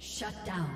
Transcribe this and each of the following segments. Shut down.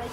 Shut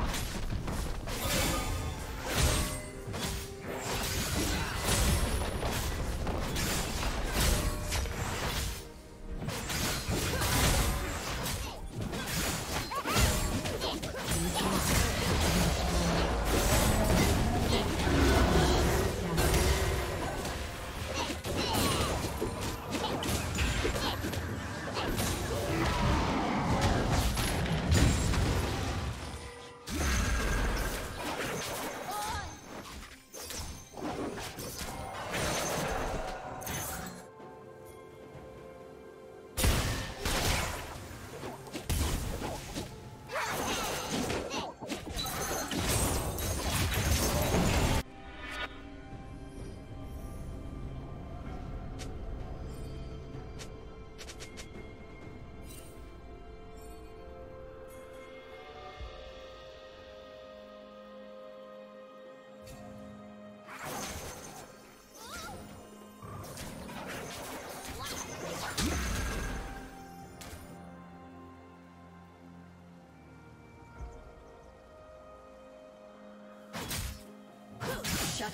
Shut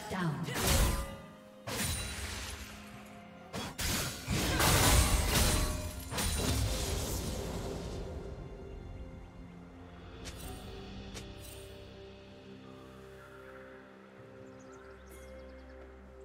down.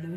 Blue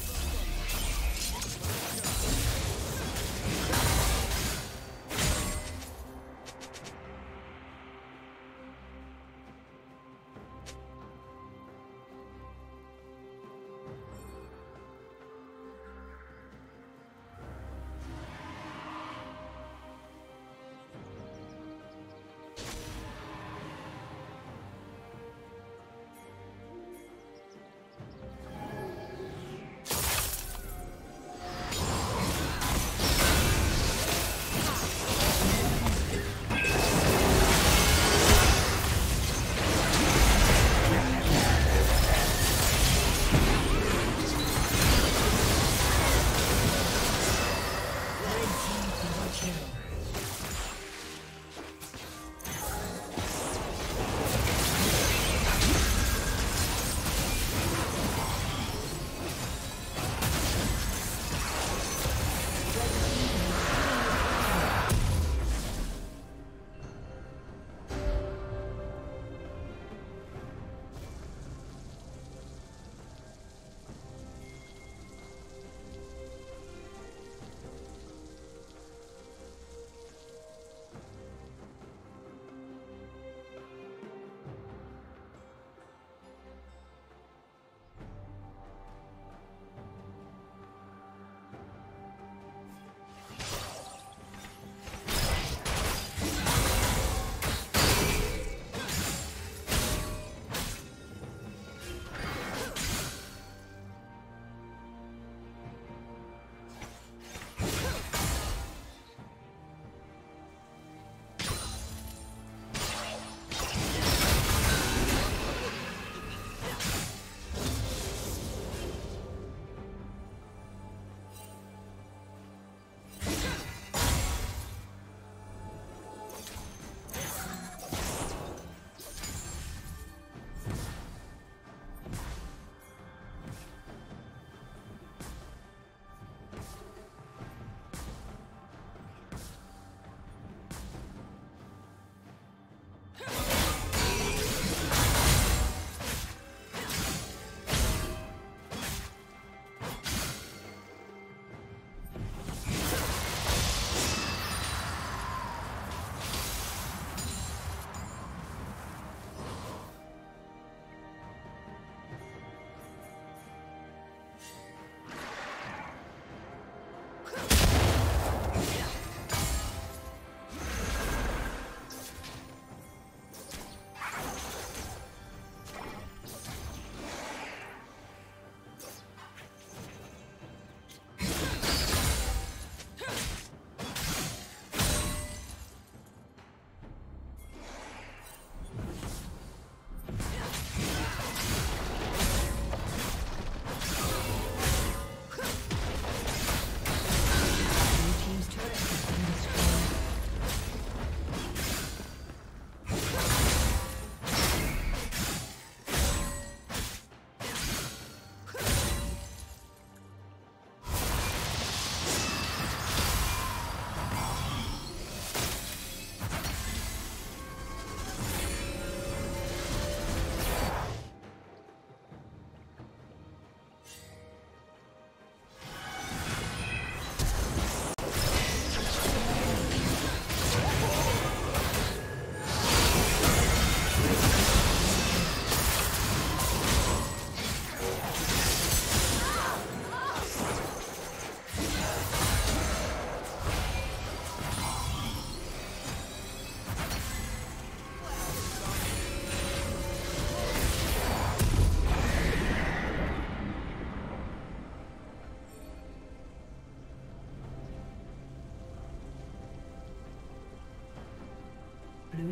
Blue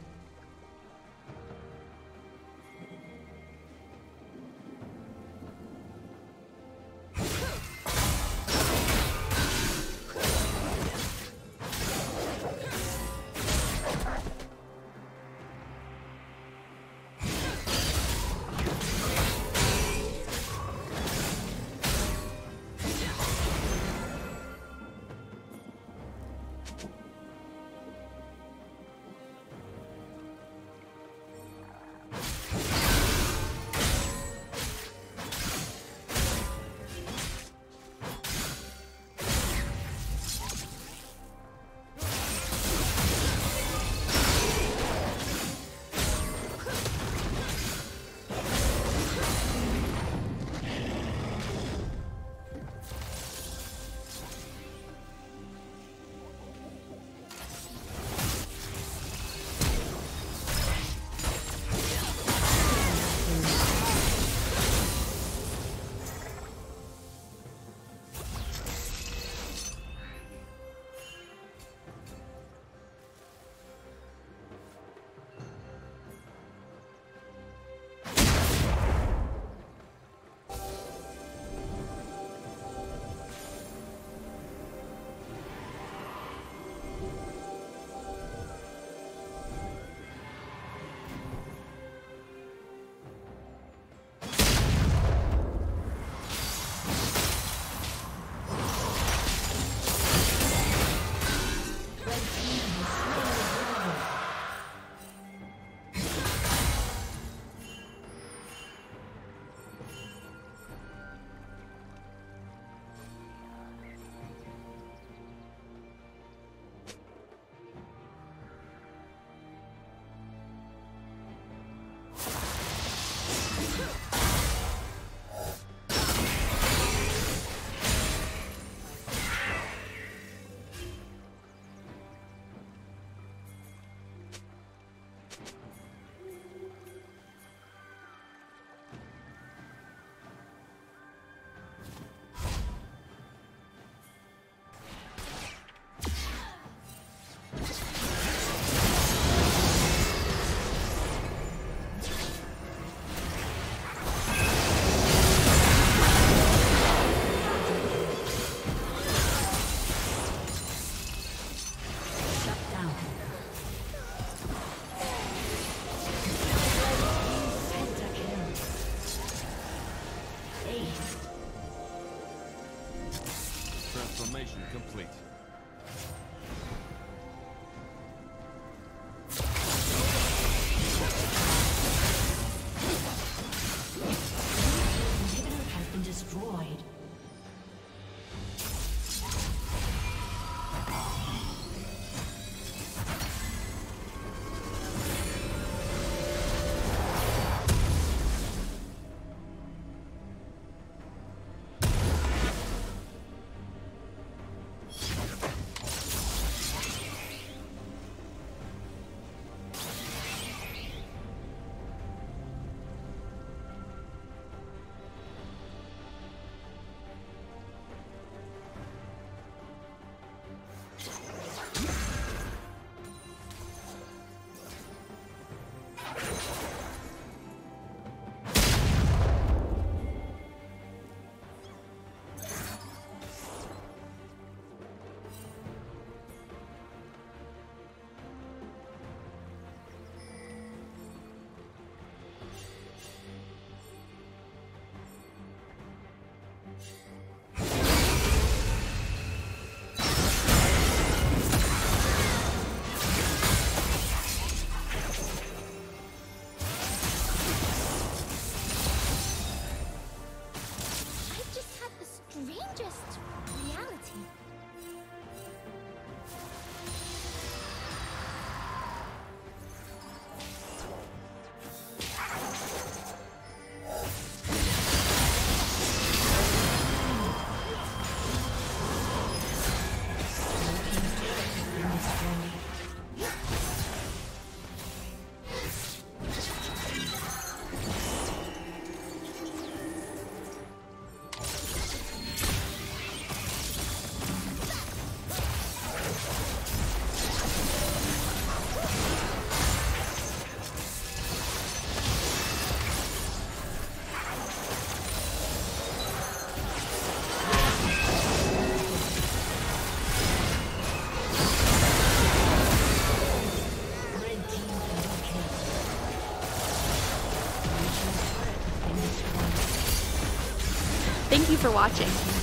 Transformation complete. Inhibitor has been destroyed. Thank you for watching.